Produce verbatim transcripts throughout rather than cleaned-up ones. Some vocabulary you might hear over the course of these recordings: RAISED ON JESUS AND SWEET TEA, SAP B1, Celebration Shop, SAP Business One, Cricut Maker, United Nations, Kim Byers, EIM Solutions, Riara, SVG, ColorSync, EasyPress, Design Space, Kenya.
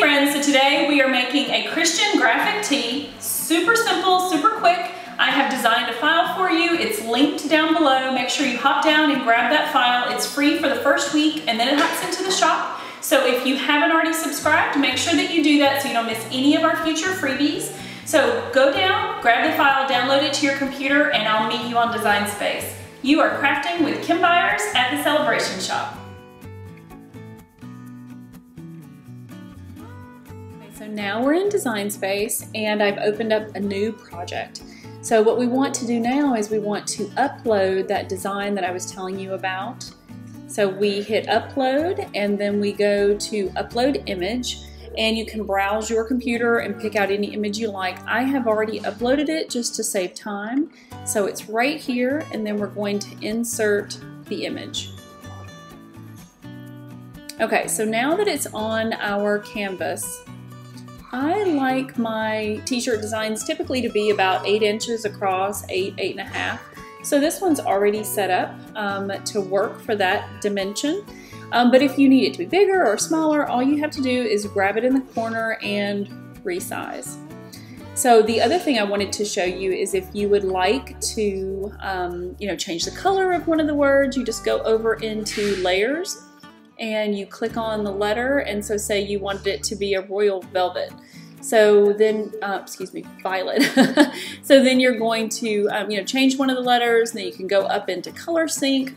Hey friends, so today we are making a Christian graphic tee. Super simple, super quick. I have designed a file for you. It's linked down below. Make sure you hop down and grab that file. It's free for the first week and then it hops into the shop. So if you haven't already subscribed, make sure that you do that so you don't miss any of our future freebies. So go down, grab the file, download it to your computer, and I'll meet you on Design Space. You are crafting with Kim Byers at the Celebration Shop. So now we're in Design Space and I've opened up a new project. So what we want to do now is we want to upload that design that I was telling you about. So we hit upload and then we go to upload image, and you can browse your computer and pick out any image you like. I have already uploaded it just to save time. So it's right here, and then we're going to insert the image. Okay, so now that it's on our canvas, I like my t-shirt designs typically to be about eight inches across, eight, eight and a half. So this one's already set up um, to work for that dimension. Um, but if you need it to be bigger or smaller, all you have to do is grab it in the corner and resize. So the other thing I wanted to show you is if you would like to um, you know, change the color of one of the words, you just go over into layers and you click on the letter, and so say you wanted it to be a royal velvet. So then, uh, excuse me, violet. So then you're going to um, you know, change one of the letters, and then you can go up into ColorSync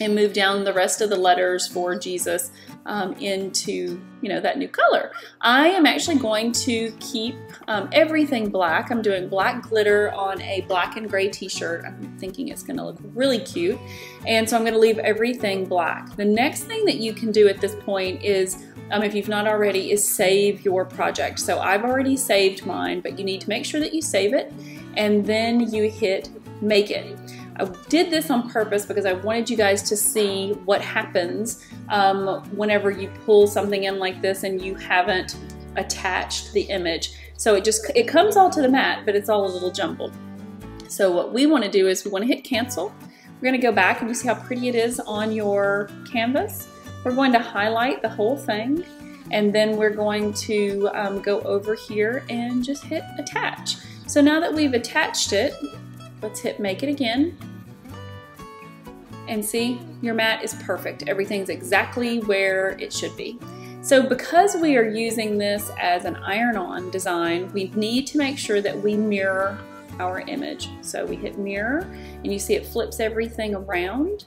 and move down the rest of the letters for Jesus um, into you know, that new color. I am actually going to keep um, everything black. I'm doing black glitter on a black and gray t-shirt. I'm thinking it's gonna look really cute. And so I'm gonna leave everything black. The next thing that you can do at this point is, um, if you've not already, is save your project. So I've already saved mine, but you need to make sure that you save it, and then you hit make it. I did this on purpose because I wanted you guys to see what happens um, whenever you pull something in like this and you haven't attached the image. So it just, it comes all to the mat, but it's all a little jumbled. So what we want to do is we want to hit cancel. We're going to go back and you see how pretty it is on your canvas. We're going to highlight the whole thing, and then we're going to um, go over here and just hit attach. So now that we've attached it, let's hit make it again, and see, your mat is perfect. Everything's exactly where it should be. So because we are using this as an iron-on design, we need to make sure that we mirror our image. So we hit mirror, and you see it flips everything around,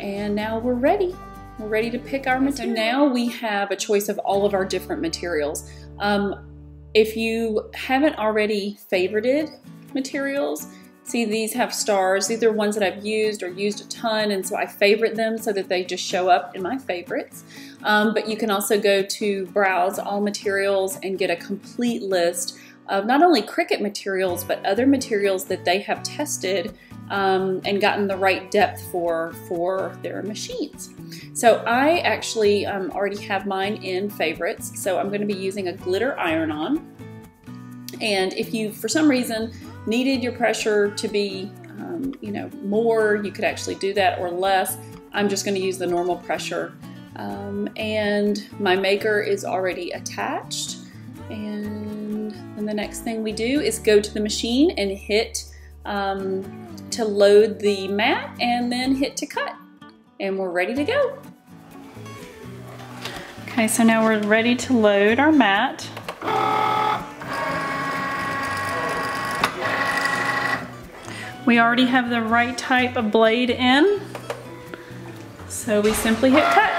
and now we're ready. We're ready to pick our material. So now we have a choice of all of our different materials. Um, if you haven't already favorited materials, see, these have stars. These are ones that I've used or used a ton, and so I favorite them so that they just show up in my favorites. Um, but you can also go to browse all materials and get a complete list of not only Cricut materials, but other materials that they have tested um, and gotten the right depth for, for their machines. So I actually um, already have mine in favorites, so I'm gonna be using a glitter iron-on. And if you, for some reason, needed your pressure to be um, you know, more, you could actually do that, or less. I'm just going to use the normal pressure. Um, and my maker is already attached. And then the next thing we do is go to the machine and hit um, to load the mat, and then hit to cut. And we're ready to go. Okay, so now we're ready to load our mat. We already have the right type of blade in, so we simply hit cut.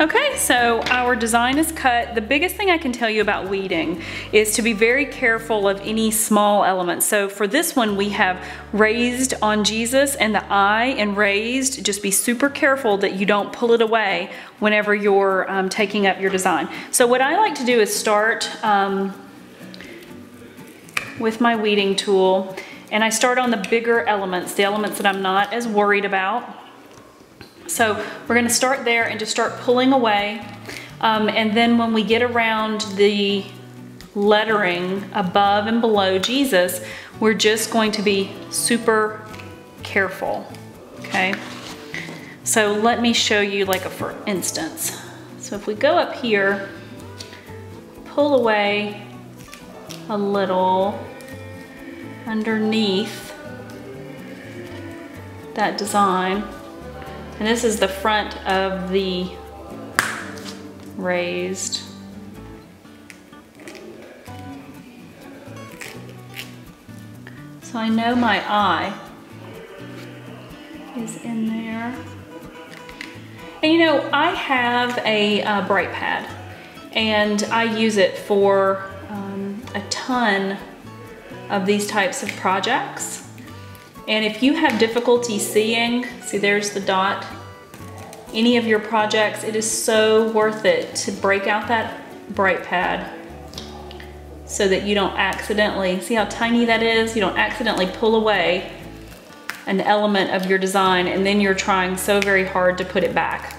Okay, so our design is cut. The biggest thing I can tell you about weeding is to be very careful of any small elements. So for this one, we have raised on Jesus and the eye and raised. Just be super careful that you don't pull it away whenever you're um, taking up your design. So what I like to do is start um, with my weeding tool, and I start on the bigger elements, the elements that I'm not as worried about. So we're going to start there and just start pulling away, um, and then when we get around the lettering above and below Jesus, we're just going to be super careful, okay? So let me show you like a for instance. So if we go up here, pull away a little underneath that design, and this is the front of the raised. So I know my eye is in there. And you know, I have a uh, bright pad and I use it for um, a ton of these types of projects. And if you have difficulty seeing, see there's the dot, any of your projects, it is so worth it to break out that bright pad so that you don't accidentally, see how tiny that is? You don't accidentally pull away an element of your design and then you're trying so very hard to put it back.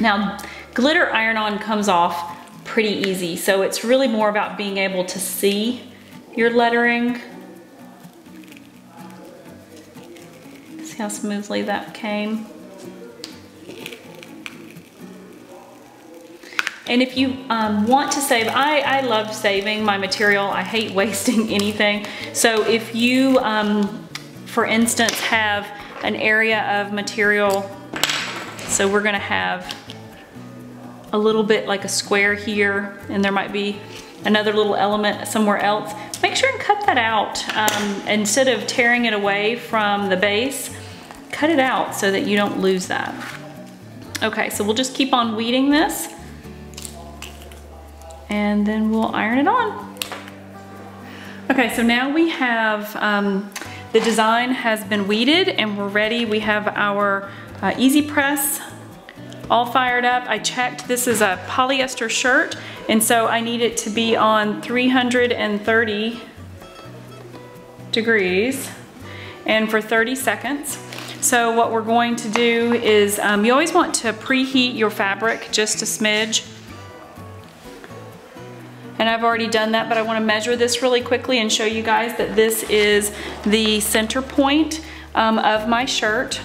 Now, glitter iron-on comes off pretty easy, so it's really more about being able to see your lettering. See how smoothly that came? And if you um, want to save, I, I love saving my material. I hate wasting anything. So if you, um, for instance, have an area of material, so we're gonna have a little bit like a square here, and there might be another little element somewhere else. Make sure and cut that out. Um, instead of tearing it away from the base, cut it out so that you don't lose that. Okay, so we'll just keep on weeding this, and then we'll iron it on. Okay, so now we have, um, the design has been weeded and we're ready. We have our uh, Easy Press all fired up. I checked, this is a polyester shirt, and so I need it to be on three hundred thirty degrees and for thirty seconds. So what we're going to do is, um, you always want to preheat your fabric just a smidge. And I've already done that, but I want to measure this really quickly and show you guys that this is the center point um, of my shirt.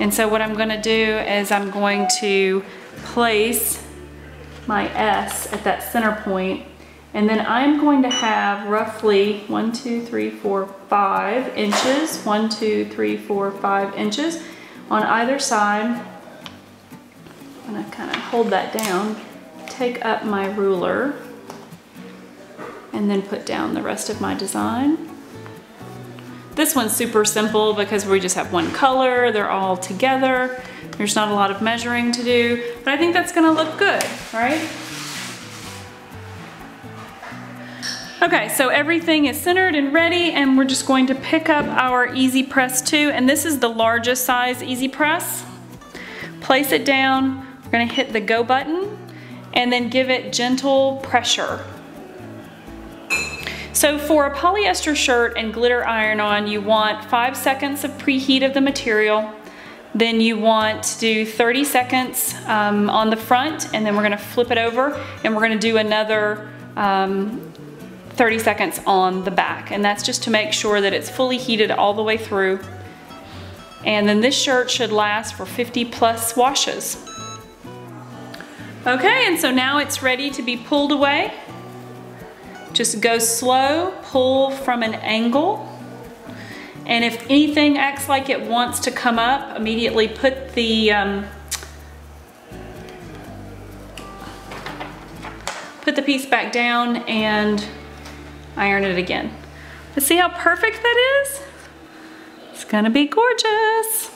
And so what I'm going to do is I'm going to place my S at that center point, and then I'm going to have roughly one, two, three, four, five inches, one, two, three, four, five inches on either side. I'm going to kind of hold that down, take up my ruler, and then put down the rest of my design. This one's super simple because we just have one color, they're all together, there's not a lot of measuring to do, but I think that's gonna look good, right? Okay, so everything is centered and ready, and we're just going to pick up our Easy Press two, and this is the largest size Easy Press. Place it down, we're gonna hit the go button, and then give it gentle pressure. So for a polyester shirt and glitter iron-on, you want five seconds of preheat of the material, then you want to do thirty seconds um, on the front, and then we're gonna flip it over and we're gonna do another um, thirty seconds on the back. And that's just to make sure that it's fully heated all the way through. And then this shirt should last for fifty plus washes. Okay, and so now it's ready to be pulled away. Just go slow, pull from an angle, and if anything acts like it wants to come up, immediately put the um, put the piece back down and iron it again. But see how perfect that is? It's gonna be gorgeous.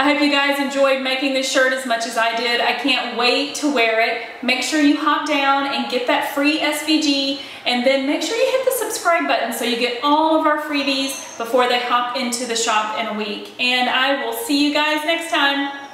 I hope you guys enjoyed making this shirt as much as I did. I can't wait to wear it. Make sure you hop down and get that free S V G, and then make sure you hit the subscribe button so you get all of our freebies before they hop into the shop in a week. And I will see you guys next time.